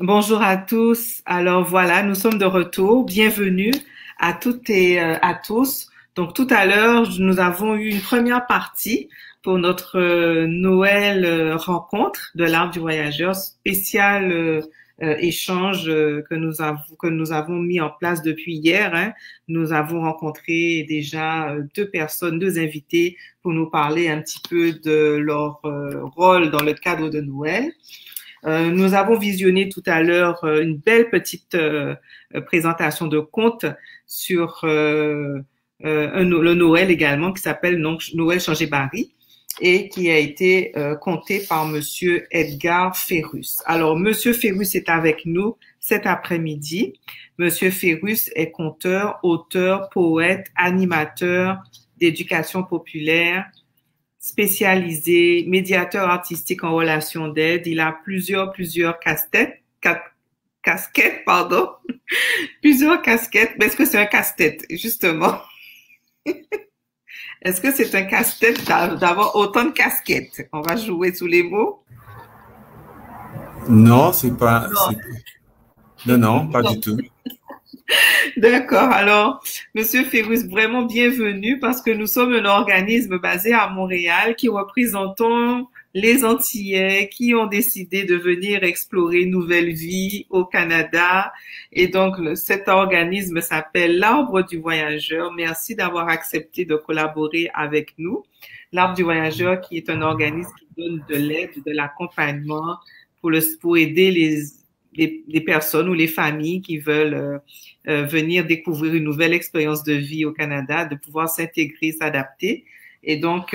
Bonjour à tous. Alors voilà, nous sommes de retour. Bienvenue à toutes et à tous. Donc tout à l'heure, nous avons eu une première partie pour notre Noël rencontre de l'Arbre du Voyageur spécial échange que nous avons mis en place depuis hier. Hein. Nous avons rencontré déjà deux invités pour nous parler un petit peu de leur rôle dans le cadre de Noël. Nous avons visionné tout à l'heure une belle petite présentation de conte sur le Noël également, qui s'appelle Noël changer Barry et qui a été conté par Monsieur Edgard Férus. Alors, Monsieur Férus est avec nous cet après-midi. Monsieur Férus est conteur, auteur, poète, animateur d'éducation populaire, spécialisé, médiateur artistique en relation d'aide. Il a plusieurs casquettes, pardon. Plusieurs casquettes. Mais est-ce que c'est un casse-tête, justement? Est-ce que c'est un casse-tête d'avoir autant de casquettes? On va jouer sous les mots. Non, c'est pas... Non, non, pas du tout. D'accord. Alors, Monsieur Férus, vraiment bienvenue parce que nous sommes un organisme basé à Montréal qui représentons les Antillais qui ont décidé de venir explorer nouvelle vie au Canada. Et donc, cet organisme s'appelle l'Arbre du Voyageur. Merci d'avoir accepté de collaborer avec nous. L'Arbre du Voyageur qui est un organisme qui donne de l'aide, de l'accompagnement pour aider les personnes ou les familles qui veulent venir découvrir une nouvelle expérience de vie au Canada, de pouvoir s'intégrer, s'adapter. Et donc,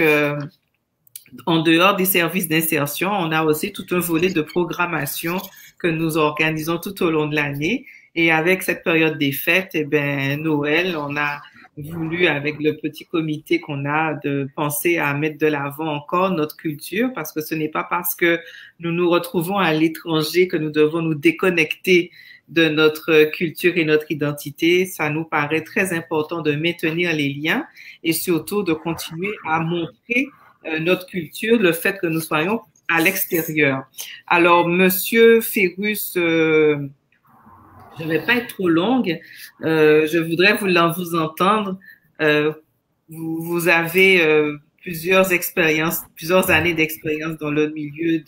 en dehors des services d'insertion, on a aussi tout un volet de programmation que nous organisons tout au long de l'année. Et avec cette période des fêtes, eh ben Noël, on a voulu, avec le petit comité qu'on a, de penser à mettre de l'avant encore notre culture, parce que ce n'est pas parce que nous nous retrouvons à l'étranger que nous devons nous déconnecter de notre culture et notre identité. Ça nous paraît très important de maintenir les liens et surtout de continuer à montrer notre culture, le fait que nous soyons à l'extérieur. Alors, Monsieur Férus, je ne vais pas être trop longue. Je voudrais vous entendre. Vous avez plusieurs années d'expérience dans le milieu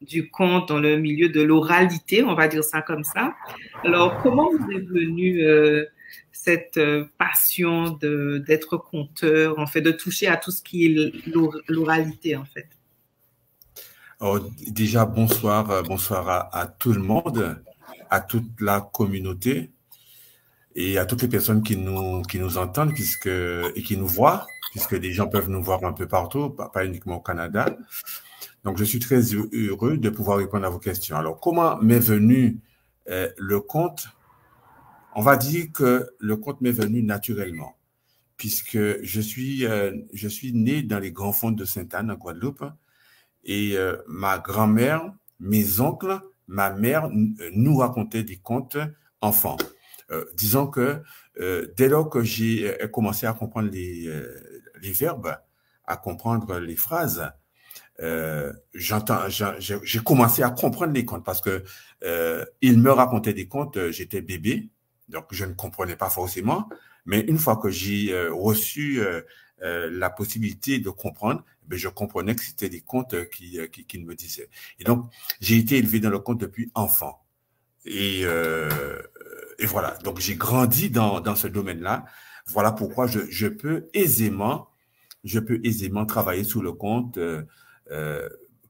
du conte, dans le milieu de l'oralité, on va dire ça comme ça. Alors, comment vous est venue cette passion d'être conteur, en fait, de toucher à tout ce qui est l'oralité, en fait? Alors, déjà, bonsoir à tout le monde, à toute la communauté et à toutes les personnes qui nous entendent et qui nous voient, puisque des gens peuvent nous voir un peu partout, pas uniquement au Canada. Donc, je suis très heureux de pouvoir répondre à vos questions. Alors, comment m'est venu le conte? On va dire que le conte m'est venu naturellement, puisque je suis né dans les grands fonds de Sainte-Anne, en Guadeloupe, et ma grand-mère, mes oncles, ma mère nous racontait des contes enfants. Disons que dès lors que j'ai commencé à comprendre les verbes, à comprendre les phrases, j'ai commencé à comprendre les contes parce que ils me racontaient des contes. J'étais bébé, donc je ne comprenais pas forcément. Mais une fois que j'ai reçu la possibilité de comprendre, ben je comprenais que c'était des contes qui me disaient. Et donc, j'ai été élevé dans le conte depuis enfant. Et voilà, donc j'ai grandi dans ce domaine-là. Voilà pourquoi je peux aisément travailler sous le conte,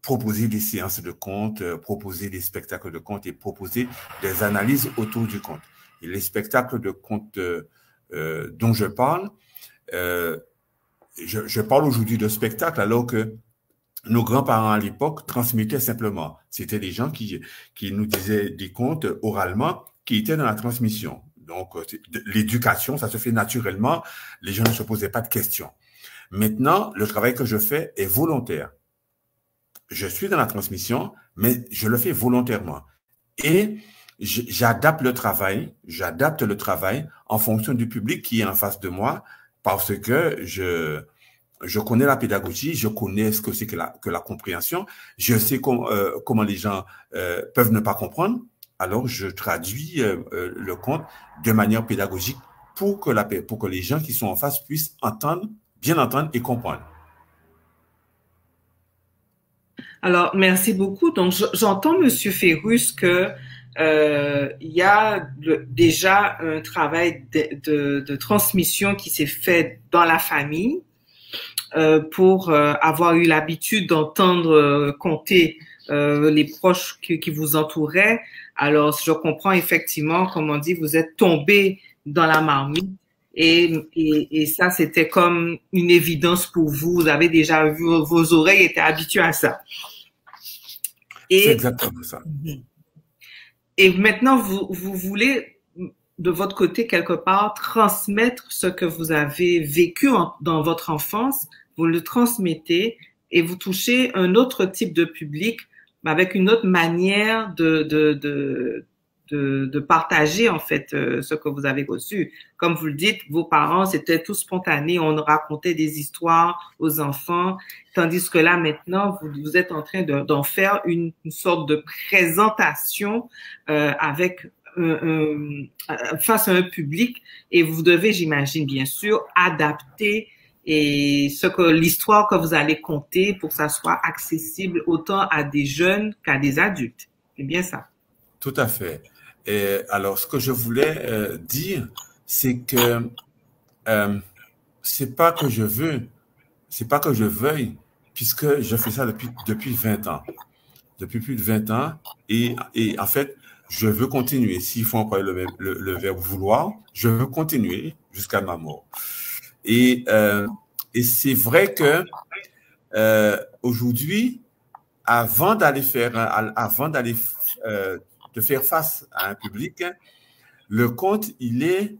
proposer des séances de conte, proposer des spectacles de conte et proposer des analyses autour du conte. Et les spectacles de conte dont je parle, je parle aujourd'hui de spectacle alors que nos grands-parents à l'époque transmettaient simplement. C'était des gens qui nous disaient des contes oralement qui étaient dans la transmission. Donc, l'éducation, ça se fait naturellement. Les gens ne se posaient pas de questions. Maintenant, le travail que je fais est volontaire. Je suis dans la transmission, mais je le fais volontairement. Et j'adapte le travail en fonction du public qui est en face de moi, parce que je connais la pédagogie, je connais ce que c'est que la compréhension, je sais comment les gens peuvent ne pas comprendre, alors je traduis le conte de manière pédagogique pour que les gens qui sont en face puissent entendre, bien entendre et comprendre. Alors, merci beaucoup. Donc, j'entends, Monsieur Férus, que il y a déjà un travail de transmission qui s'est fait dans la famille pour avoir eu l'habitude d'entendre compter les proches qui vous entouraient. Alors, je comprends effectivement, comme on dit, vous êtes tombé dans la marmite et ça, c'était comme une évidence pour vous. Vous avez déjà vu, vos oreilles étaient habituées à ça. C'est exactement ça. Et maintenant, vous voulez, de votre côté, quelque part, transmettre ce que vous avez vécu dans votre enfance, vous le transmettez et vous touchez un autre type de public avec une autre manière de partager, en fait, ce que vous avez reçu. Comme vous le dites, vos parents, c'était tout spontané, on racontait des histoires aux enfants, tandis que là, maintenant, vous êtes en train d'en faire une sorte de présentation face à un public, et vous devez, j'imagine, bien sûr, adapter l'histoire que vous allez conter pour que ça soit accessible autant à des jeunes qu'à des adultes. C'est bien ça. Tout à fait. Et alors, ce que je voulais dire, c'est que c'est pas que je veuille, puisque je fais ça depuis 20 ans. Depuis plus de 20 ans, et en fait, je veux continuer. S'il faut employer le verbe vouloir, je veux continuer jusqu'à ma mort. Et c'est vrai que aujourd'hui, avant de faire face à un public, le conte, il est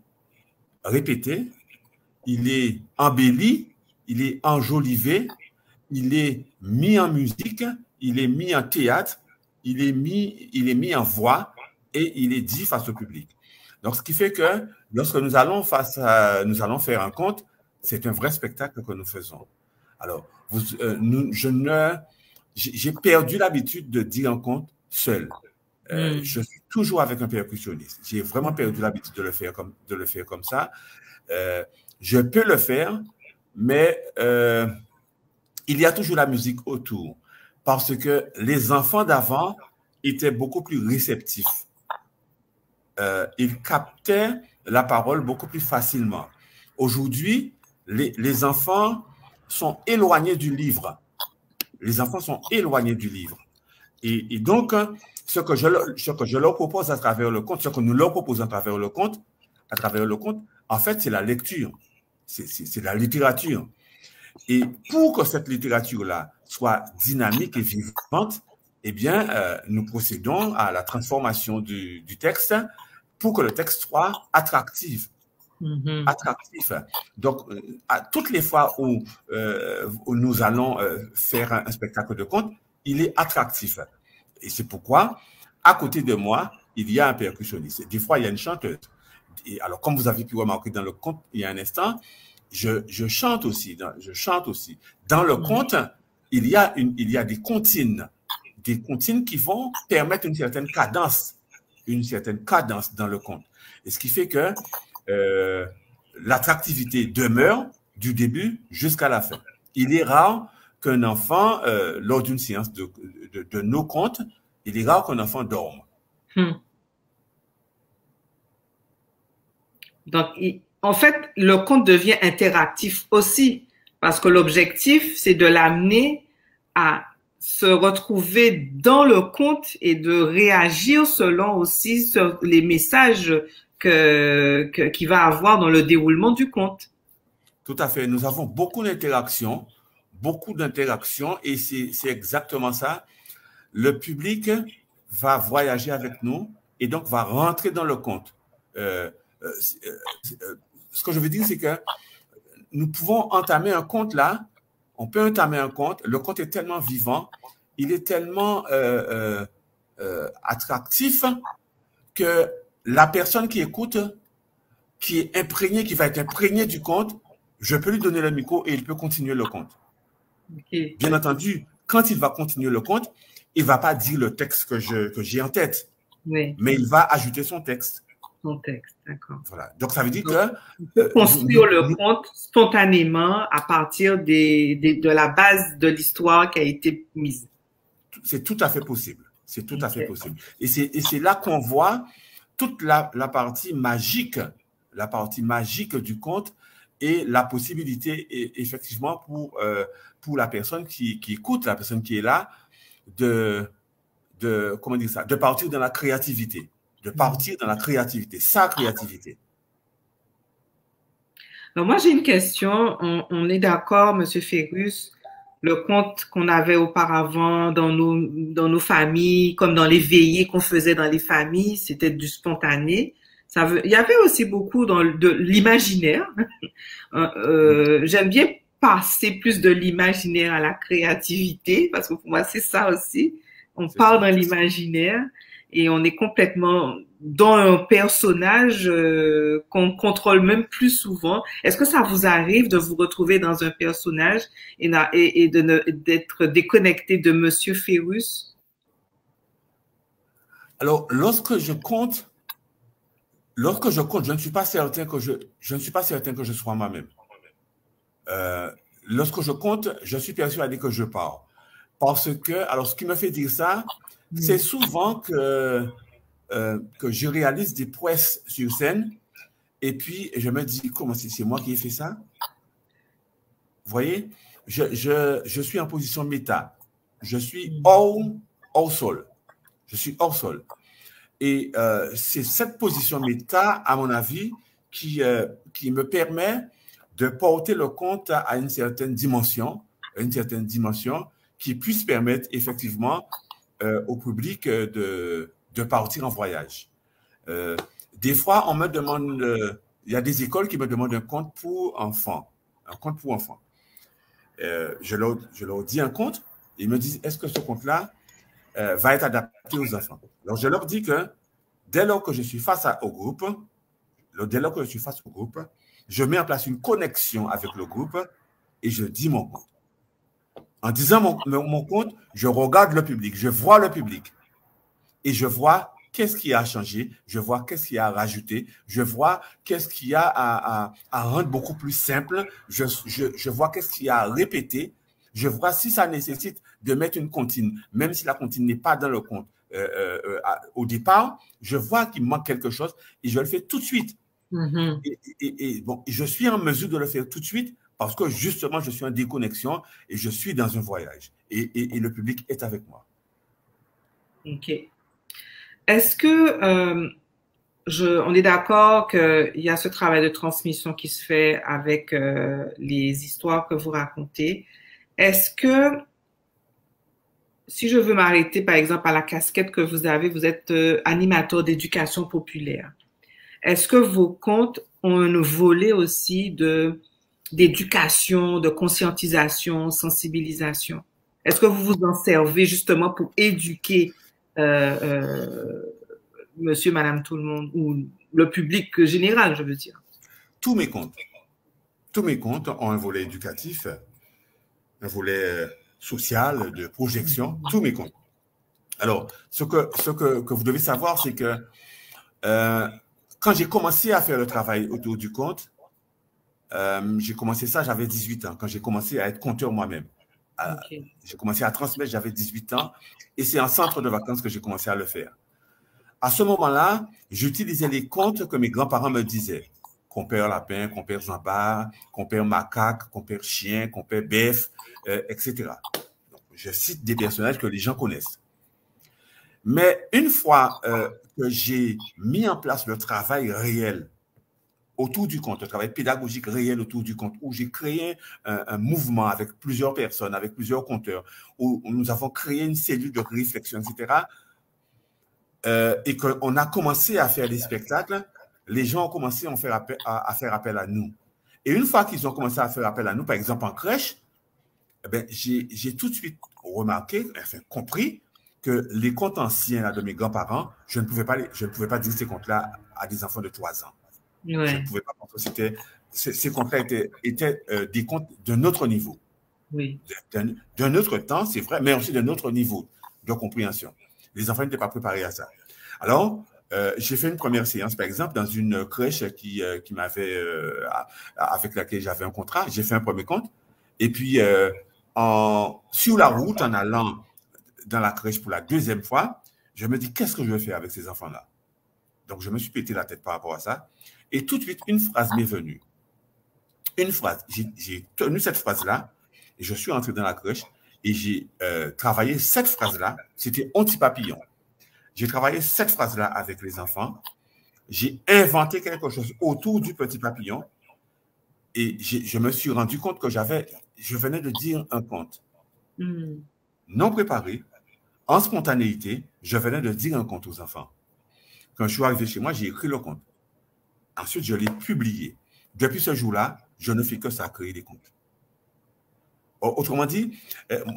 répété, il est embelli, il est enjolivé, il est mis en musique, il est mis en théâtre, il est mis en voix et il est dit face au public. Donc, ce qui fait que lorsque nous allons faire un conte, c'est un vrai spectacle que nous faisons. Alors, j'ai perdu l'habitude de dire un conte seul. Je suis toujours avec un percussionniste. J'ai vraiment perdu l'habitude de le faire comme ça. Je peux le faire, mais il y a toujours la musique autour, parce que les enfants d'avant étaient beaucoup plus réceptifs. Ils captaient la parole beaucoup plus facilement. Aujourd'hui, les enfants sont éloignés du livre. Les enfants sont éloignés du livre. Et donc, ce que je leur propose à travers le conte, ce que nous leur proposons à travers le conte, en fait, c'est la lecture, c'est la littérature. Et pour que cette littérature-là soit dynamique et vivante, eh bien, nous procédons à la transformation du texte pour que le texte soit attractif. Attractif. Donc, à toutes les fois où nous allons faire un spectacle de conte, il est attractif. Et c'est pourquoi, à côté de moi, il y a un percussionniste. Des fois, il y a une chanteuse. Et alors, comme vous avez pu remarquer dans le conte, il y a un instant, je chante aussi. Dans le conte, il y a des comptines qui vont permettre une certaine cadence dans le conte. Et ce qui fait que l'attractivité demeure du début jusqu'à la fin. Il est rare qu'un enfant, lors d'une séance de nos contes, il est rare qu'un enfant dorme. Donc, en fait, le conte devient interactif aussi, parce que l'objectif, c'est de l'amener à se retrouver dans le conte et de réagir selon aussi sur les messages qu'il va avoir dans le déroulement du conte. Tout à fait. Nous avons beaucoup d'interactions, et c'est exactement ça. Le public va voyager avec nous et donc va rentrer dans le conte. Ce que je veux dire, c'est que nous pouvons entamer un conte là, on peut entamer un conte, le conte est tellement vivant, il est tellement attractif que la personne qui écoute, qui va être imprégnée du conte, je peux lui donner le micro et il peut continuer le conte. Okay. Bien entendu, quand il va continuer le conte, il ne va pas dire le texte que j'ai en tête, oui, mais il va ajouter son texte. Son texte, d'accord. Voilà. Donc, ça veut dire que… On peut construire le conte spontanément à partir de la base de l'histoire qui a été mise. C'est tout à fait possible. C'est tout à fait possible. Et c'est là qu'on voit toute la partie magique du conte et la possibilité, effectivement, pour la personne qui écoute, la personne qui est là, de partir dans la créativité. De partir dans la créativité, sa créativité. Alors moi, j'ai une question. On est d'accord, Monsieur Férus, le conte qu'on avait auparavant dans nos familles, comme dans les veillées qu'on faisait dans les familles, c'était du spontané. Il y avait aussi beaucoup de l'imaginaire. J'aime bien passer plus de l'imaginaire à la créativité, parce que pour moi, c'est ça aussi. On part dans l'imaginaire et on est complètement dans un personnage qu'on contrôle même plus souvent. Est-ce que ça vous arrive de vous retrouver dans un personnage et d'être déconnecté de Monsieur Férus? Alors, lorsque je compte, je ne suis pas certain que je sois moi-même. Lorsque je compte, je suis persuadé que je pars. Parce que, alors, ce qui me fait dire ça, c'est souvent que je réalise des prouesses sur scène et puis je me dis, comment c'est moi qui ai fait ça? Vous voyez, je suis en position méta. Je suis hors sol. Je suis hors sol. Et c'est cette position méta, à mon avis, qui me permet de porter le conte à une certaine dimension qui puisse permettre effectivement au public de partir en voyage. Des fois, on me demande, il y a des écoles qui me demandent un conte pour enfants. Un conte pour enfants. Je leur dis un conte, et ils me disent, est-ce que ce conte-là va être adapté aux enfants? Alors, je leur dis que dès lors que je suis face au groupe, je mets en place une connexion avec le groupe et je dis mon conte. En disant mon conte, je regarde le public, je vois le public et je vois qu'est-ce qui a changé, je vois qu'est-ce qui a rajouté, je vois qu'est-ce qui a à rendre beaucoup plus simple, je vois qu'est-ce qui a répété, je vois si ça nécessite de mettre une comptine, même si la comptine n'est pas dans le conte. Au départ, je vois qu'il manque quelque chose et je le fais tout de suite. Mm-hmm. Et je suis en mesure de le faire tout de suite. Parce que justement, je suis en déconnexion et je suis dans un voyage. Et le public est avec moi. OK. Est-ce que, on est d'accord qu'il y a ce travail de transmission qui se fait avec les histoires que vous racontez? Est-ce que, si je veux m'arrêter par exemple à la casquette que vous avez, vous êtes animateur d'éducation populaire. Est-ce que vos contes ont un volet aussi d'éducation, de conscientisation, sensibilisation? Est-ce que vous vous en servez justement pour éduquer monsieur, madame, tout le monde, ou le public général, je veux dire? Tous mes contes ont un volet éducatif, un volet social, de projection, tous mes contes. Alors, ce que vous devez savoir, c'est que quand j'ai commencé à faire le travail autour du conte, j'ai commencé ça, j'avais 18 ans, quand j'ai commencé à être conteur moi-même. Okay. J'ai commencé à transmettre, j'avais 18 ans, et c'est en centre de vacances que j'ai commencé à le faire. À ce moment-là, j'utilisais les contes que mes grands-parents me disaient. Compère lapin, compère jambard, compère macaque, compère chien, compère bœuf, etc. Donc, je cite des personnages que les gens connaissent. Mais une fois que j'ai mis en place le travail réel, autour du conte, un travail pédagogique réel autour du conte, où j'ai créé un mouvement avec plusieurs personnes, avec plusieurs conteurs, où nous avons créé une cellule de réflexion, etc. Et qu'on a commencé à faire des spectacles, les gens ont commencé à faire appel à nous. Et une fois qu'ils ont commencé à faire appel à nous, par exemple en crèche, eh ben, j'ai tout de suite remarqué, enfin compris, que les contes anciens là, de mes grands-parents, je ne pouvais pas dire ces contes-là à des enfants de 3 ans. Ouais. Je ne pouvais pas penser. Ces contrats étaient des contes d'un autre niveau. Oui. D'un autre temps, c'est vrai, mais aussi d'un autre niveau de compréhension. Les enfants n'étaient pas préparés à ça. Alors, j'ai fait une première séance, par exemple, dans une crèche qui m'avait, avec laquelle j'avais un contrat. J'ai fait un premier conte. Et puis, sur la route, en allant dans la crèche pour la deuxième fois, je me dis, qu'est-ce que je vais faire avec ces enfants-là? Donc, je me suis pété la tête par rapport à ça. Et tout de suite, une phrase m'est venue. Une phrase. J'ai tenu cette phrase-là. Et je suis entré dans la crèche et j'ai travaillé cette phrase-là. C'était anti-papillon. J'ai travaillé cette phrase-là avec les enfants. J'ai inventé quelque chose autour du petit papillon. Et je me suis rendu compte que je venais de dire un conte. Mm. Non préparé, en spontanéité, je venais de dire un conte aux enfants. Quand je suis arrivé chez moi, j'ai écrit le conte. Ensuite, je l'ai publié. Depuis ce jour-là, je ne fais que ça, créer des contes. Autrement dit,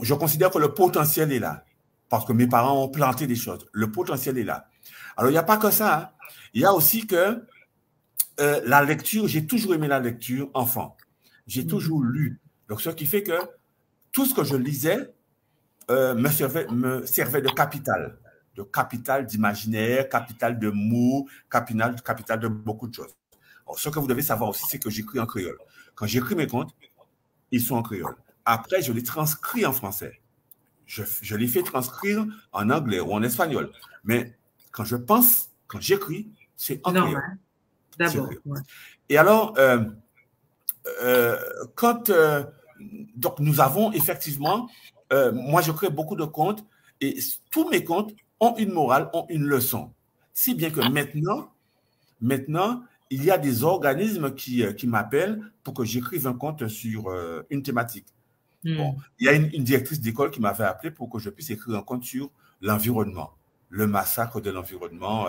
je considère que le potentiel est là. Parce que mes parents ont planté des choses. Le potentiel est là. Alors, il n'y a pas que ça. Hein. Il y a aussi que la lecture, j'ai toujours aimé la lecture enfant. J'ai toujours lu. Donc, ce qui fait que tout ce que je lisais me servait de capital. De capital d'imaginaire, capital de mots, capital de beaucoup de choses. Alors, ce que vous devez savoir aussi, c'est que j'écris en créole. Quand j'écris mes contes, ils sont en créole. Après, je les transcris en français. Je les fais transcrire en anglais ou en espagnol. Mais quand je pense, quand j'écris, c'est en créole. Hein. D'abord. Ouais. Et alors, donc nous avons effectivement, moi je crée beaucoup de contes et tous mes contes ont une morale, ont une leçon. Si bien que maintenant, il y a des organismes qui m'appellent pour que j'écrive un conte sur une thématique. Bon, il y a une directrice d'école qui m'avait appelé pour que je puisse écrire un conte sur l'environnement, le massacre de l'environnement,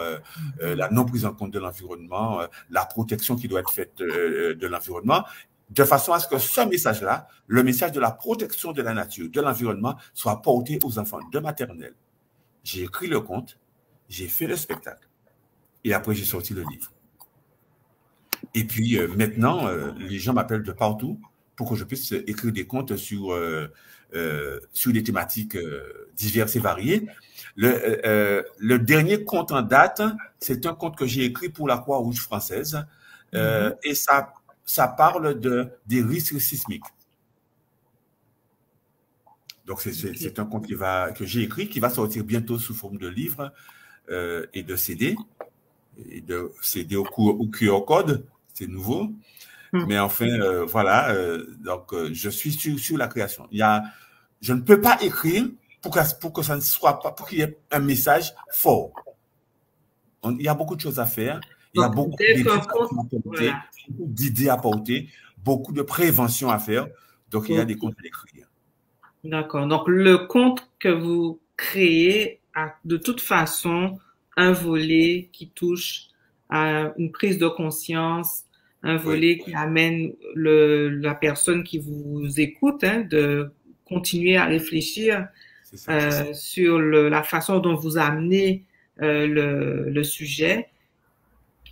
la non-prise en compte de l'environnement, la protection qui doit être faite de l'environnement, de façon à ce que ce message-là, le message de la protection de la nature, de l'environnement, soit porté aux enfants de maternelle. J'ai écrit le conte, j'ai fait le spectacle et après j'ai sorti le livre. Et puis maintenant, les gens m'appellent de partout pour que je puisse écrire des contes sur des thématiques diverses et variées. Le dernier conte en date, c'est un conte que j'ai écrit pour la Croix-Rouge française et ça parle des risques sismiques. Donc, c'est un conte que j'ai écrit qui va sortir bientôt sous forme de livre et de CD. Et de CD au QR code, c'est nouveau. Mais enfin, voilà, donc je suis sur la création. Je ne peux pas écrire pour que ça ne soit pas, pour qu'il y ait un message fort. Il y a beaucoup de choses à faire, il y a beaucoup d'idées à porter, beaucoup de prévention à faire, donc il y a des contes à écrire. D'accord, donc le conte que vous créez a de toute façon un volet qui touche à une prise de conscience, un volet qui amène la personne qui vous écoute de continuer à réfléchir sur la façon dont vous amenez le sujet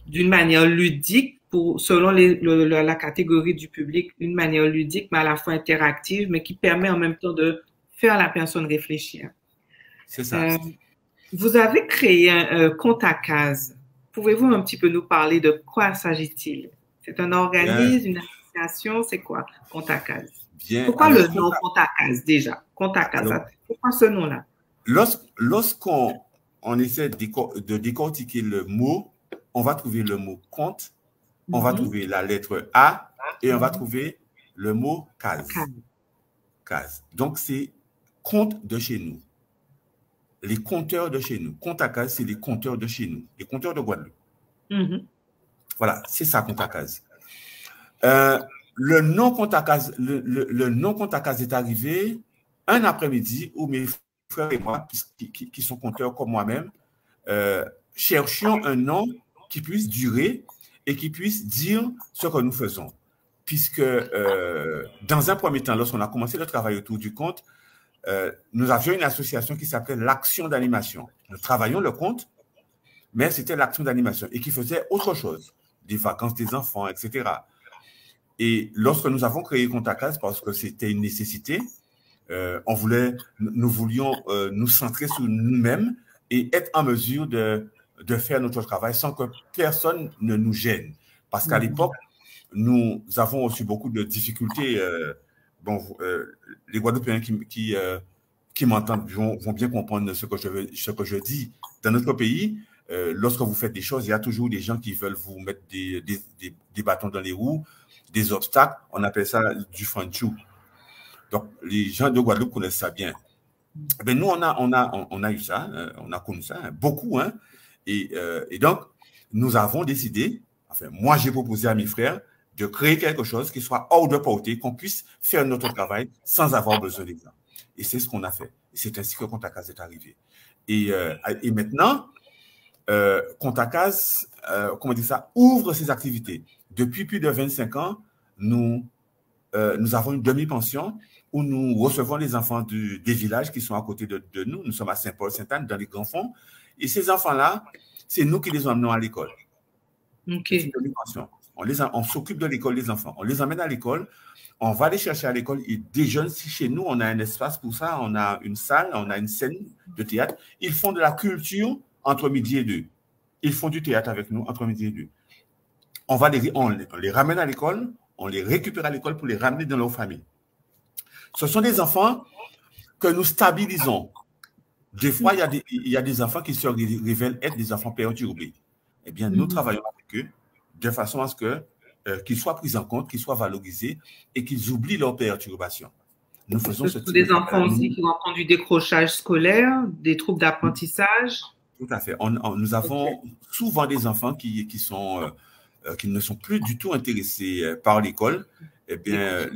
d'une manière ludique, selon la catégorie du public, une manière ludique, mais à la fois interactive, mais qui permet en même temps de faire la personne réfléchir. C'est ça. Vous avez créé un Kontakaz. Pouvez-vous un petit peu nous parler de quoi s'agit-il? C'est un organisme, une association, c'est quoi? Kontakaz. Pourquoi le nom Kontakaz déjà? Kontakaz, pourquoi ce nom-là? Lorsqu'on essaie de décortiquer le mot, on va trouver le mot compte, on va trouver la lettre A et on va trouver le mot case. Donc, c'est compte de chez nous. Les compteurs de chez nous. Kontakaz, c'est les compteurs de chez nous. Les compteurs de Guadeloupe. Voilà, c'est ça, Kontakaz. Le nom Kontakaz est arrivé un après-midi où mes frères et moi, qui sont conteurs comme moi-même, cherchions un nom qui puisse durer et qui puisse dire ce que nous faisons. Puisque, dans un premier temps, lorsqu'on a commencé le travail autour du conte, nous avions une association qui s'appelait l'Action d'animation. Nous travaillions le conte, mais c'était l'Action d'animation et qui faisait autre chose. des vacances des enfants, etc. Et lorsque nous avons créé Kontakaz, parce que c'était une nécessité, nous voulions nous centrer sur nous-mêmes et être en mesure de faire notre travail sans que personne ne nous gêne. Parce qu'à l'époque, nous avons aussi beaucoup de difficultés. Les Guadeloupéens qui m'entendent vont bien comprendre ce que je dis. Dans notre pays, lorsque vous faites des choses, il y a toujours des gens qui veulent vous mettre des bâtons dans les roues, des obstacles. On appelle ça du fanchou. Donc, les gens de Guadeloupe connaissent ça bien. Mais nous, on a eu ça, on a connu ça, hein, beaucoup. Hein, et donc, nous avons décidé, enfin, moi, j'ai proposé à mes frères de créer quelque chose qui soit hors de portée, qu'on puisse faire notre travail sans avoir besoin des gens. Et c'est ce qu'on a fait. C'est ainsi que Kontakaz est arrivé. Et maintenant, Kontakaz, ouvre ses activités. Depuis plus de 25 ans, nous avons une demi-pension où nous recevons les enfants des villages qui sont à côté de nous. Nous sommes à Saint-Paul-Sainte-Anne, dans les grands fonds. Et ces enfants-là, c'est nous qui les emmenons à l'école. Okay. On s'occupe de l'école des enfants. On les emmène à l'école. On va les chercher à l'école. Ils déjeunent chez nous. On a un espace pour ça. On a une salle. On a une scène de théâtre. Ils font de la culture entre midi et deux. Ils font du théâtre avec nous entre midi et deux. On les ramène à l'école. On les récupère à l'école pour les ramener dans leur famille. Ce sont des enfants que nous stabilisons. Des fois, il y a des enfants qui se révèlent être des enfants perturbés. Eh bien, nous travaillons avec eux de façon à ce qu'ils soient pris en compte, qu'ils soient valorisés et qu'ils oublient leurs perturbations. Nous faisons ce type des enfants aussi qui ont entendu du décrochage scolaire, des troubles d'apprentissage. Tout à fait. Nous avons souvent des enfants qui ne sont plus du tout intéressés par l'école. Eh bien,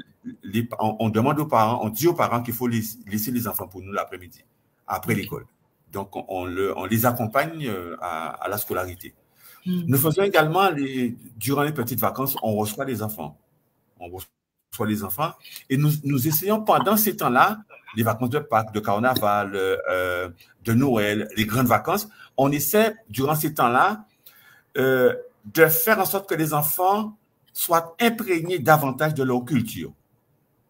on demande aux parents, on dit aux parents qu'il faut laisser les enfants pour nous l'après-midi, après l'école. Donc, on les accompagne à la scolarité. Nous faisons également, durant les petites vacances, on reçoit les enfants. Et nous essayons pendant ces temps-là, les vacances de Pâques, de Carnaval, de Noël, les grandes vacances, on essaie, durant ces temps-là, de faire en sorte que les enfants soient imprégnés davantage de leur culture.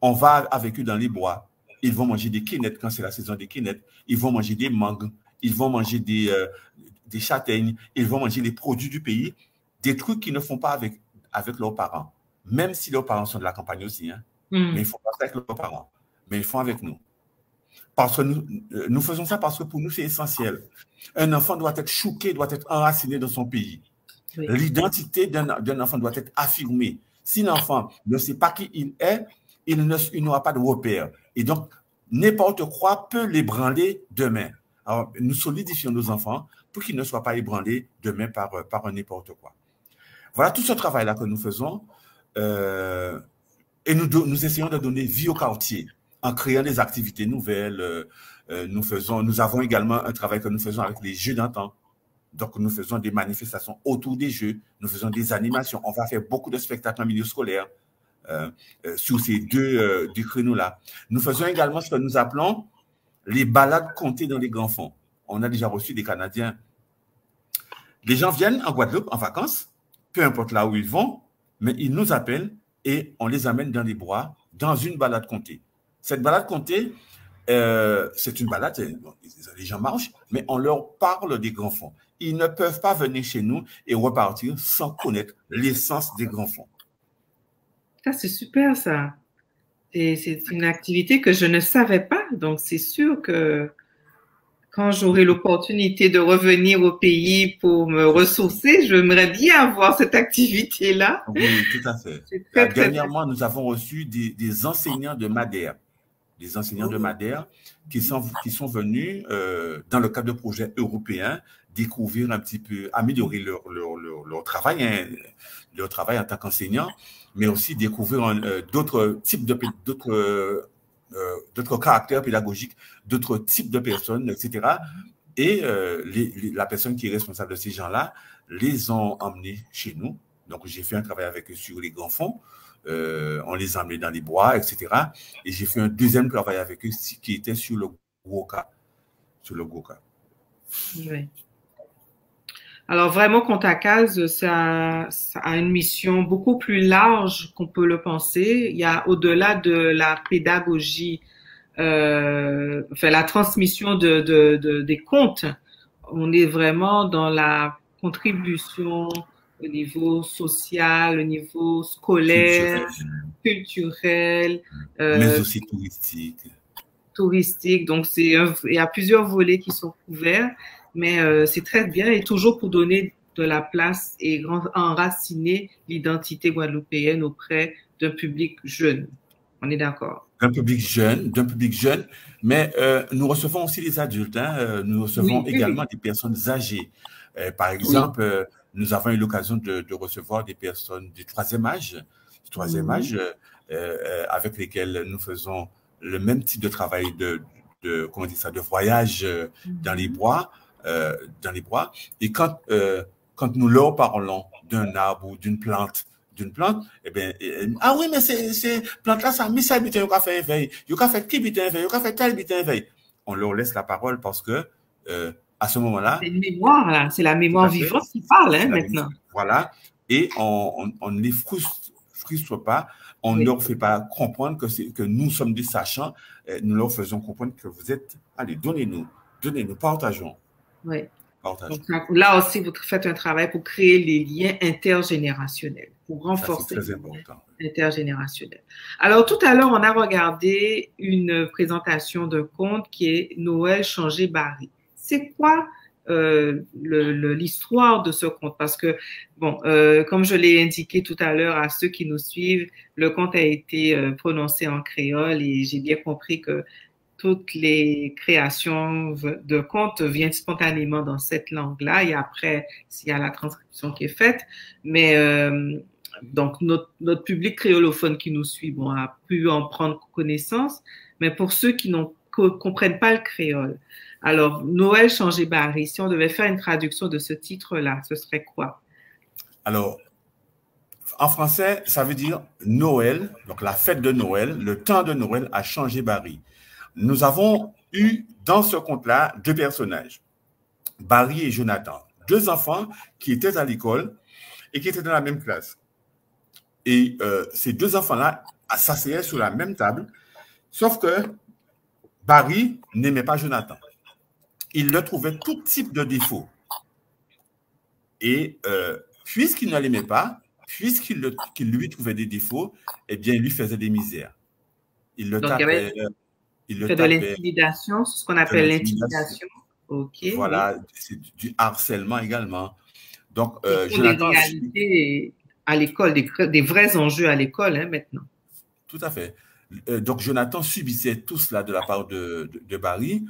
On va avec eux dans les bois. Ils vont manger des quénettes quand c'est la saison des quénettes. Ils vont manger des mangues. Ils vont manger des châtaignes. Ils vont manger les produits du pays. Des trucs qu'ils ne font pas avec leurs parents. Même si leurs parents sont de la campagne aussi. Hein. Mais ils ne font pas ça avec leurs parents. Mais ils font avec nous. Parce que nous faisons ça parce que pour nous, c'est essentiel. Un enfant doit être choqué, doit être enraciné dans son pays. Oui. L'identité d'un enfant doit être affirmée. Si l'enfant ne sait pas qui il est, il n'aura pas de repère. Et donc, n'importe quoi peut l'ébranler demain. Alors, nous solidifions nos enfants pour qu'ils ne soient pas ébranlés demain par n'importe quoi. Voilà tout ce travail-là que nous faisons. Et nous essayons de donner vie au quartier en créant des activités nouvelles. Nous avons également un travail que nous faisons avec les jeux d'antan. Donc, nous faisons des manifestations autour des jeux. Nous faisons des animations. On va faire beaucoup de spectacles en milieu scolaire sur ces deux créneaux-là. Nous faisons également ce que nous appelons les balades comptées dans les grands fonds. On a déjà reçu des Canadiens. Les gens viennent en Guadeloupe en vacances, peu importe là où ils vont, mais ils nous appellent et on les amène dans les bois, dans une balade comptée. Cette balade comptée, c'est une balade, les gens marchent, mais on leur parle des grands fonds. Ils ne peuvent pas venir chez nous et repartir sans connaître l'essence des grands fonds. Ça, c'est super, ça. Et c'est une activité que je ne savais pas. Donc, c'est sûr que quand j'aurai l'opportunité de revenir au pays pour me ressourcer, j'aimerais bien avoir cette activité-là. Oui, tout à fait. Dernièrement, nous avons reçu des enseignants de Madère. Des enseignants de Madère qui sont venus, dans le cadre de projets européens, découvrir un petit peu, améliorer leur travail, hein, leur travail en tant qu'enseignant, mais aussi découvrir d'autres types de d'autres caractères pédagogiques, d'autres types de personnes, etc. Et la personne qui est responsable de ces gens-là les ont emmenés chez nous. Donc, j'ai fait un travail avec eux sur les grands fonds. On les a emmenés dans les bois, etc. Et j'ai fait un deuxième travail avec eux qui était sur le Gwoka. Oui. Alors vraiment, Kontakaz, ça a une mission beaucoup plus large qu'on peut le penser. Il y a au-delà de la pédagogie, enfin la transmission des contes, on est vraiment dans la contribution au niveau social, au niveau scolaire, culturel, mais aussi touristique. Donc il y a plusieurs volets qui sont couverts, mais c'est très bien, et toujours pour donner de la place et enraciner l'identité guadeloupéenne auprès d'un public jeune. On est d'accord. D'un public jeune, mais nous recevons aussi les adultes, hein, nous recevons également des personnes âgées. Par exemple, nous avons eu l'occasion de recevoir des personnes du troisième âge, avec lesquelles nous faisons le même type de travail de voyage dans les bois. Et quand nous leur parlons d'un arbre ou d'une plante, eh bien, ah oui, mais ces plantes-là, ça a mis ça, il a fait éveil, il a fait qui bitin éveil, il a fait tel bitin éveil. On leur laisse la parole parce que, à ce moment-là. C'est une mémoire, là, c'est la mémoire vivante qui parle, hein, maintenant. Voilà. Et on ne les frustre pas, on ne leur fait pas comprendre que nous sommes des sachants, nous leur faisons comprendre que vous êtes, allez, donnez-nous, partageons. Oui. Donc, là aussi, vous faites un travail pour créer les liens intergénérationnels, pour renforcer les liens intergénérationnels. Alors, tout à l'heure, on a regardé une présentation de conte qui est Noël changer Barry. C'est quoi l'histoire de ce conte? Parce que, bon, comme je l'ai indiqué tout à l'heure à ceux qui nous suivent, le conte a été prononcé en créole, et j'ai bien compris que toutes les créations de contes viennent spontanément dans cette langue-là, et après, il y a la transcription qui est faite. Mais donc, notre public créolophone qui nous suit, bon, a pu en prendre connaissance, mais pour ceux qui ne comprennent pas le créole, alors, Noël changer Barry, si on devait faire une traduction de ce titre-là, ce serait quoi? Alors, en français, ça veut dire Noël, donc la fête de Noël, le temps de Noël a changé Barry. Nous avons eu dans ce conte-là deux personnages, Barry et Jonathan, deux enfants qui étaient à l'école et qui étaient dans la même classe. Et ces deux enfants-là s'asseyaient sur la même table, sauf que Barry n'aimait pas Jonathan. Il le trouvait tout type de défaut. Et puisqu'il ne l'aimait pas, puisqu'il lui trouvait des défauts, eh bien, il lui faisait des misères. Il le tapait. C'est de l'intimidation, ce qu'on appelle l'intimidation. Okay, voilà, c'est du harcèlement également. Donc, Jonathan, des réalités à l'école, des vrais enjeux à l'école, hein, maintenant. Tout à fait. Donc, Jonathan subissait tout cela de la part de Barry.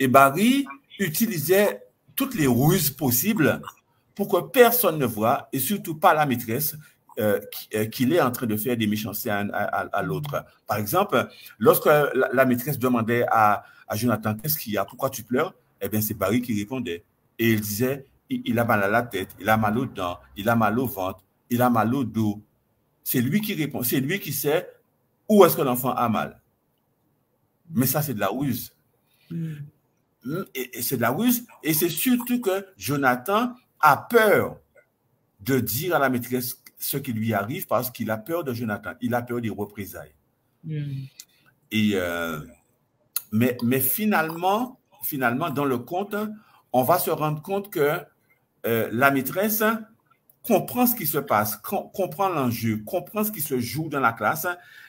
Et Barry utilisait toutes les ruses possibles pour que personne ne voit, et surtout pas la maîtresse, qu'il est en train de faire des méchancetés à l'autre. Par exemple, lorsque la maîtresse demandait à Jonathan, qu'est-ce qu'il y a, pourquoi tu pleures? Eh bien, c'est Barry qui répondait. Et il disait, il a mal à la tête, il a mal aux dents, il a mal au ventre, il a mal au dos. C'est lui qui répond, c'est lui qui sait où est-ce que l'enfant a mal. Mais ça, c'est de la ruse. Et c'est de la ruse, et c'est surtout que Jonathan a peur de dire à la maîtresse ce qui lui arrive, parce qu'il a peur de Jonathan, il a peur des représailles. Et mais finalement, dans le conte, on va se rendre compte que la maîtresse comprend ce qui se passe, comprend l'enjeu, comprend ce qui se joue dans la classe,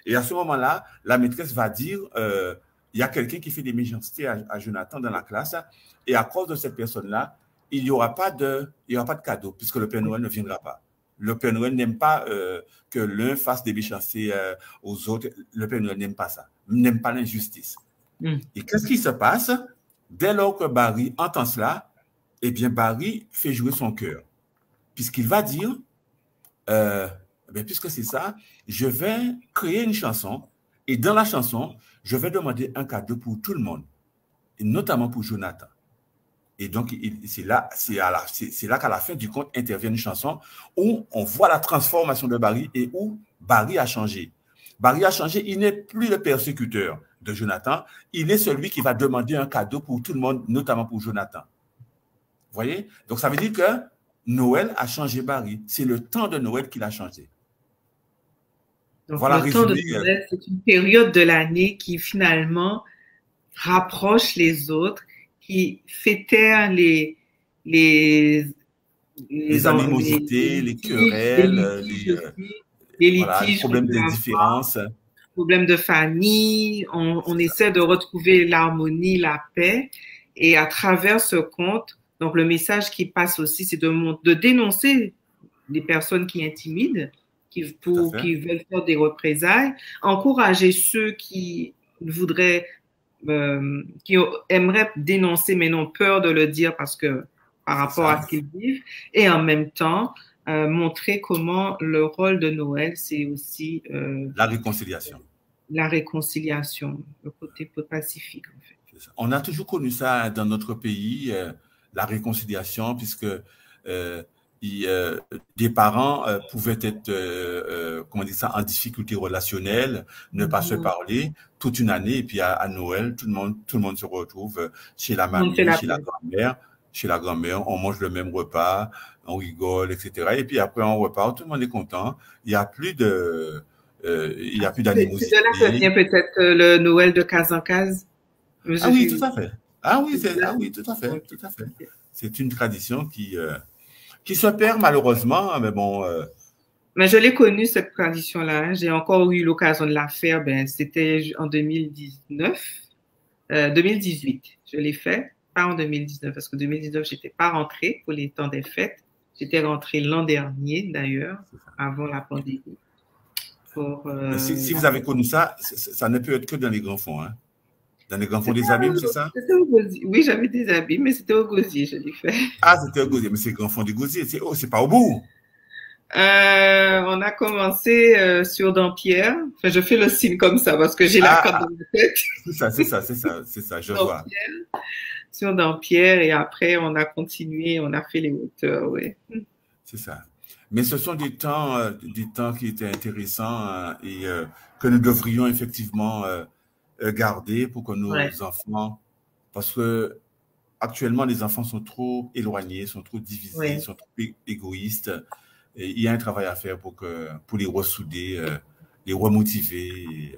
et à ce moment-là, la maîtresse va dire, il y a quelqu'un qui fait des méchancetés à Jonathan dans la classe, et à cause de cette personne-là, il n'y aura pas de cadeau, puisque le Père Noël ne viendra pas. Le Père Noël n'aime pas que l'un fasse des méchancetés aux autres. Le Père Noël n'aime pas ça, n'aime pas l'injustice. Et qu'est-ce qui se passe? Dès lors que Barry entend cela, eh bien, Barry fait jouer son cœur, puisqu'il va dire, ben, puisque c'est ça, je vais créer une chanson, et dans la chanson, je vais demander un cadeau pour tout le monde, et notamment pour Jonathan. Et donc, c'est là qu'à la fin du conte intervient une chanson où on voit la transformation de Barry, et où Barry a changé. Barry a changé, il n'est plus le persécuteur de Jonathan, il est celui qui va demander un cadeau pour tout le monde, notamment pour Jonathan. Vous voyez? Donc, ça veut dire que Noël a changé Barry. C'est le temps de Noël qui l'a changé. Donc, voilà, le temps de Noël, c'est une période de l'année qui finalement rapproche les autres, qui fêtèrent les animosités, les querelles, les litiges, problèmes de différences, problèmes de famille. On essaie de retrouver l'harmonie, la paix. Et à travers ce conte, donc le message qui passe aussi, c'est de dénoncer les personnes qui intimident, qui veulent faire des représailles, encourager ceux qui voudraient, qui aimeraient dénoncer mais n'ont peur de le dire parce que par rapport à ce qu'ils vivent, et en même temps montrer comment le rôle de Noël, c'est aussi la réconciliation, le côté pacifique en fait. On a toujours connu ça dans notre pays, la réconciliation, puisque des parents pouvaient être comment on dit ça, en difficulté relationnelle, ne pas se parler toute une année, et puis à Noël, tout le monde se retrouve chez la mamie, chez la grand-mère, on mange le même repas, on rigole, etc. Et puis après on repart, tout le monde est content, il n'y a plus de d'animosité. C'est de là que vient peut-être le Noël de case en case. Ah oui, tout à fait. Ah oui, tout à fait. C'est une tradition qui se perd malheureusement, mais bon. Mais je l'ai connue, cette tradition-là. Hein. J'ai encore eu l'occasion de la faire. Ben, c'était en 2018. Je l'ai fait, pas en 2019, parce que 2019, j'étais pas rentrée pour les temps des fêtes. J'étais rentrée l'an dernier, d'ailleurs, avant la pandémie. Pour, si vous avez connu ça, ça ne peut être que dans les grands fonds, hein. Dans les grands fonds des abîmes, c'est ça? Oui, j'avais des abîmes, mais c'était au Gosier, je l'ai fait. Ah, c'était au Gosier, mais c'est le grand fond du Gosier, c'est pas au bout. On a commencé sur Dampierre. Enfin, je fais le signe comme ça parce que j'ai la carte dans ma tête. C'est ça, je vois. Sur Dampierre, et après, on a continué, on a fait les hauteurs, oui. C'est ça. Mais ce sont des temps qui étaient intéressants et que nous devrions effectivement garder pour que nos enfants, parce que actuellement les enfants sont trop éloignés, sont trop divisés, sont trop égoïstes, et il y a un travail à faire pour les ressouder, les remotiver,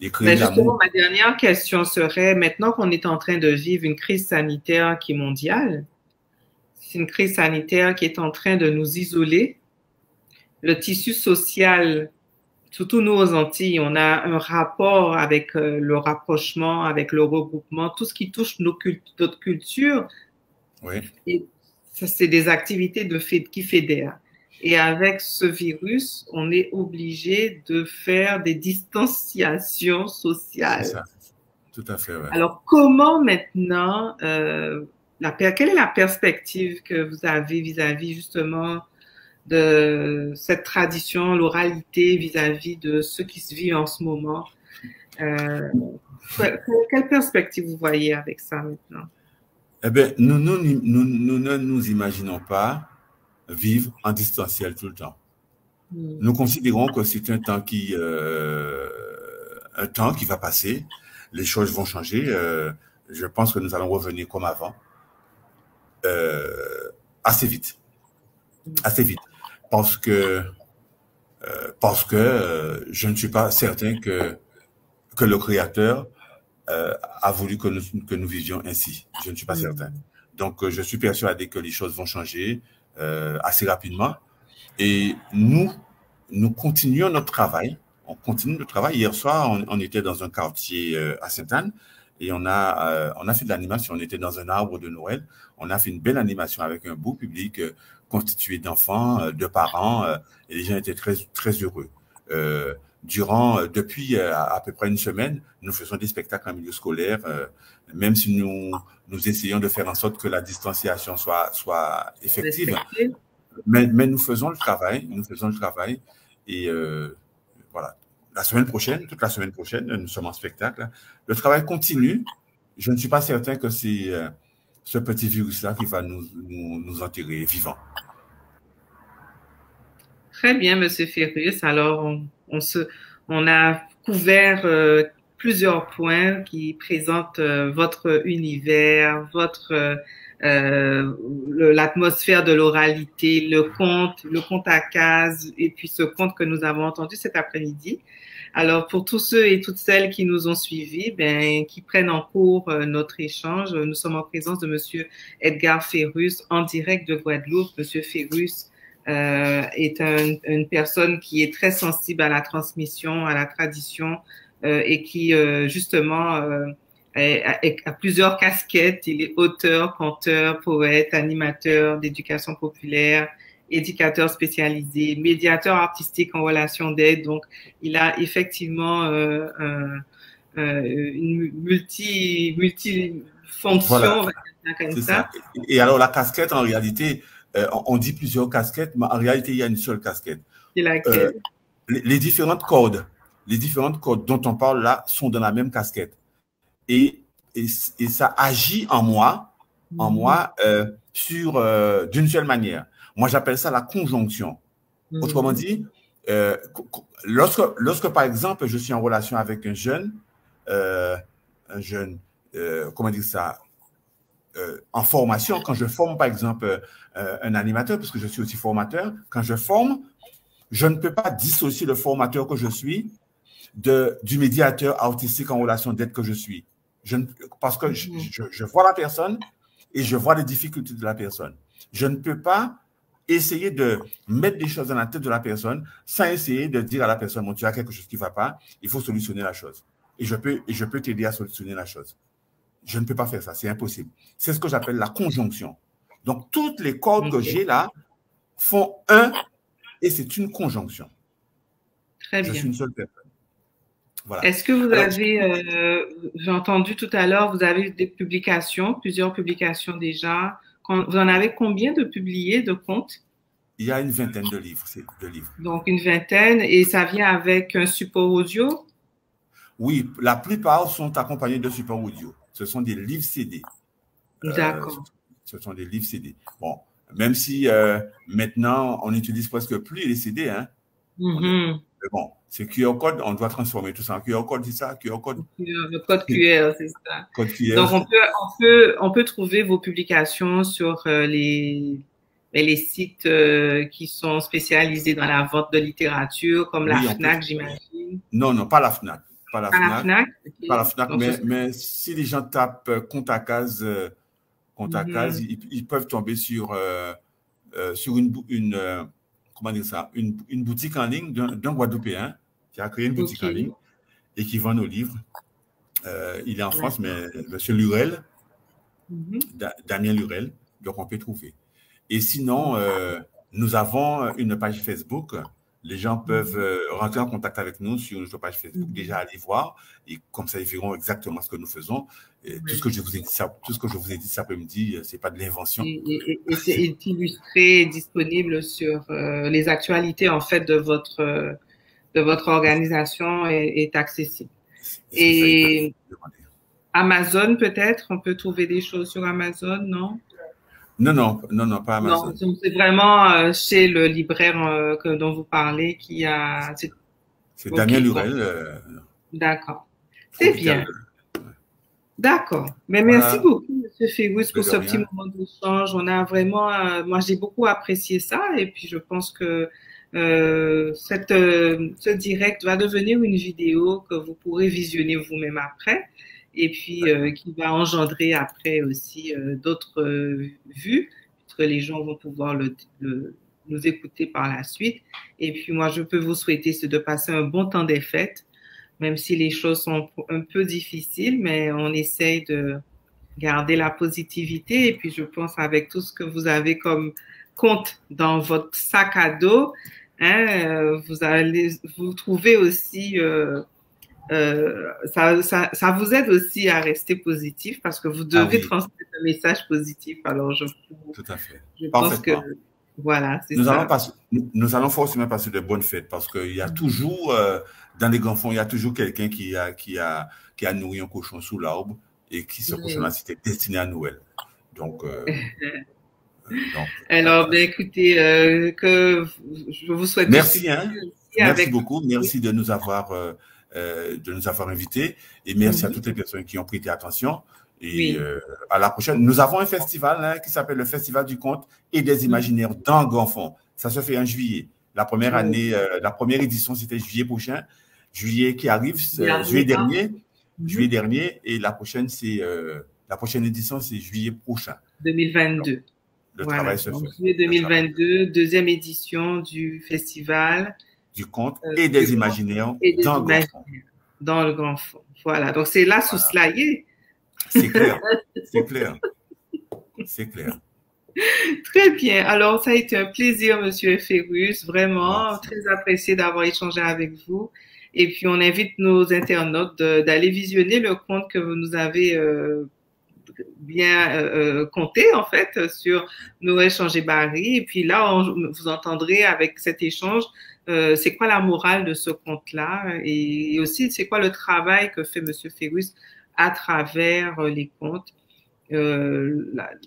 les créer de l'amour. Ma dernière question serait, maintenant qu'on est en train de vivre une crise sanitaire qui est mondiale, c'est une crise sanitaire qui est en train de nous isoler, le tissu social, surtout nous aux Antilles, on a un rapport avec le rapprochement, avec le regroupement, tout ce qui touche notre culture. Oui. Et ça, c'est des activités qui fédèrent. Et avec ce virus, on est obligé de faire des distanciations sociales. C'est ça. Tout à fait. Ouais. Alors, comment maintenant, quelle est la perspective que vous avez vis-à-vis justement de cette tradition, l'oralité vis-à-vis de ce qui se vit en ce moment. Quelle perspective vous voyez avec ça maintenant? Eh bien, nous ne nous imaginons pas vivre en distanciel tout le temps. Nous considérons que c'est un temps qui va passer, les choses vont changer, je pense que nous allons revenir comme avant, assez vite. Parce que je ne suis pas certain que le Créateur a voulu que nous vivions ainsi. Je ne suis pas certain. Donc, je suis persuadé que les choses vont changer assez rapidement. Et nous continuons notre travail. On continue notre travail. Hier soir, on était dans un quartier à Sainte-Anne et on a fait de l'animation. On était dans un arbre de Noël. On a fait une belle animation avec un beau public constitué d'enfants, de parents, et les gens étaient très, très heureux. Depuis à peu près une semaine, nous faisons des spectacles en milieu scolaire, même si nous essayons de faire en sorte que la distanciation soit effective. Mais nous faisons le travail, et voilà. Toute la semaine prochaine, nous sommes en spectacle. Le travail continue. Je ne suis pas certain que c'est ce petit virus-là qui va nous enterrer vivants. Très bien, M. Férus. Alors, on a couvert plusieurs points qui présentent votre univers, votre l'atmosphère de l'oralité, le Kontakaz, et puis ce conte que nous avons entendu cet après-midi. Alors, pour tous ceux et toutes celles qui nous ont suivis, ben, qui prennent en cours notre échange, nous sommes en présence de Monsieur Edgard Férus en direct de Guadeloupe. Monsieur Férus est une personne qui est très sensible à la transmission, à la tradition, et qui, justement, a plusieurs casquettes. Il est auteur, conteur, poète, animateur d'éducation populaire, éducateur spécialisé, médiateur artistique en relation d'aide. Donc, il a effectivement une multifonction, voilà, on va dire comme ça. Et alors, la casquette, en réalité, on dit plusieurs casquettes, mais en réalité, il y a une seule casquette. Et laquelle? Les différentes cordes. Les différentes cordes dont on parle là sont dans la même casquette. Et ça agit en moi, d'une seule manière. Moi, j'appelle ça la conjonction. Autrement dit, lorsque, par exemple, je suis en relation avec un jeune, comment dire ça, en formation, quand je forme, par exemple, un animateur, parce que je suis aussi formateur, quand je forme, je ne peux pas dissocier le formateur que je suis du médiateur artistique en relation d'aide que je suis. Parce que je vois la personne et je vois les difficultés de la personne. Je ne peux pas essayer de mettre des choses dans la tête de la personne sans essayer de dire à la personne, bon, tu as quelque chose qui ne va pas, il faut solutionner la chose. Et je peux t'aider à solutionner la chose. Je ne peux pas faire ça, c'est impossible. C'est ce que j'appelle la conjonction. Donc, toutes les cordes que j'ai là font un, et c'est une conjonction. Très bien. Je suis une seule personne. Voilà. Est-ce que vous avez, j'ai entendu tout à l'heure, vous avez des publications, plusieurs publications déjà. Vous en avez combien de publiés, de contes? Il y a une vingtaine de livres. Donc, une vingtaine, et ça vient avec un support audio? Oui, la plupart sont accompagnés de support audio. Ce sont des livres CD. D'accord. Ce sont des livres CD. Bon, même si maintenant, on n'utilise presque plus les CD, hein. Mais bon, c'est QR code, on doit transformer tout ça en QR code, c'est ça, QR code. Le code QR, c'est ça. Code QR. Donc, on peut trouver vos publications sur les sites qui sont spécialisés dans la vente de littérature, comme la FNAC, j'imagine. Non, non, pas la FNAC. Pas la FNAC, donc, mais si les gens tapent Kontakaz, ils peuvent tomber sur une comment dire ça, une boutique en ligne d'un Guadeloupéen qui a créé une boutique en ligne et qui vend nos livres. Il est en France, mais M. Lurel, Daniel Lurel, donc on peut trouver. Et sinon, nous avons une page Facebook. Les gens peuvent rentrer en contact avec nous sur notre page Facebook, déjà aller voir, et comme ça, ils verront exactement ce que nous faisons. Et tout ce que je vous ai dit cet après-midi, c'est pas de l'invention. Et c'est illustré et disponible sur les actualités, en fait, de votre organisation est accessible. Et Amazon, peut-être, on peut trouver des choses sur Amazon, non? Non, pas Amazon. Non, c'est vraiment chez le libraire dont vous parlez qui a... C'est Daniel Lurel. D'accord. C'est bien. D'accord. Mais voilà. Merci beaucoup, M. Férus, pour ce petit moment d'échange. On a vraiment... moi, j'ai beaucoup apprécié ça et puis je pense que ce direct va devenir une vidéo que vous pourrez visionner vous-même après. Et puis qui va engendrer après aussi d'autres vues, puisque les gens vont pouvoir nous écouter par la suite. Et puis moi, je peux vous souhaiter de passer un bon temps des fêtes, même si les choses sont un peu difficiles, mais on essaye de garder la positivité. Et puis je pense avec tout ce que vous avez comme compte dans votre sac à dos, hein, vous trouvez aussi... ça vous aide aussi à rester positif parce que vous devez transmettre un message positif. Alors, tout à fait. Je pense que voilà, c'est ça. Nous allons forcément passer de bonnes fêtes parce qu'il y a toujours, dans les grands fonds, il y a toujours quelqu'un qui a nourri un cochon sous l'arbre et qui, ce cochon-là, c'était destiné à Noël. Donc, alors, ben, écoutez, je vous souhaite. Merci, hein. Merci beaucoup. Merci de nous avoir invités et merci à toutes les personnes qui ont prêté attention Et oui. À la prochaine, nous avons un festival qui s'appelle le Festival du conte et des Imaginaires dans Grandfond. Ça se fait en juillet. La première année, la première édition, c'était juillet prochain. Juillet qui arrive, juillet dernier. Et la prochaine, c'est la prochaine édition, c'est juillet prochain. 2022. Donc, le travail se fait. Juillet 2022, deuxième édition du Festival du conte et des Imaginaires dans Grandfond. Dans le Grandfond. Voilà. Donc, c'est là sous Slayé. C'est clair, c'est clair, c'est clair. Très bien. Alors, ça a été un plaisir, Monsieur Férus, vraiment très apprécié d'avoir échangé avec vous. Et puis, on invite nos internautes d'aller visionner le conte que vous nous avez bien conté, en fait, sur Noël changer Barry. Et puis là, vous entendrez avec cet échange c'est quoi la morale de ce conte-là et aussi c'est quoi le travail que fait Monsieur Férus à travers les contes,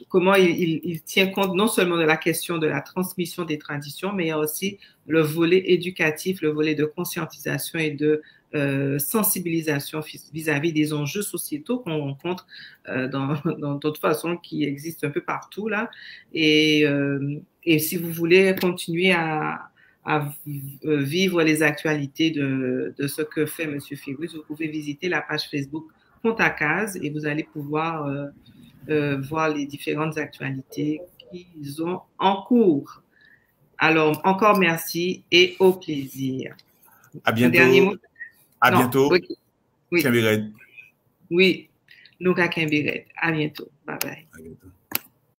comment il tient compte non seulement de la question de la transmission des traditions, mais il y a aussi le volet éducatif, le volet de conscientisation et de sensibilisation vis-à-vis des enjeux sociétaux qu'on rencontre dans d'autres façons qui existent un peu partout là. Et si vous voulez continuer à vivre les actualités de ce que fait M. Férus, vous pouvez visiter la page Facebook Kontakaz et vous allez pouvoir voir les différentes actualités qu'ils ont en cours. Alors, encore merci et au plaisir. À bientôt. Dernier mot? À bientôt. Okay. Oui. Kimberley. Oui. Nouka Kimberley. À bientôt. Bye bye. À bientôt.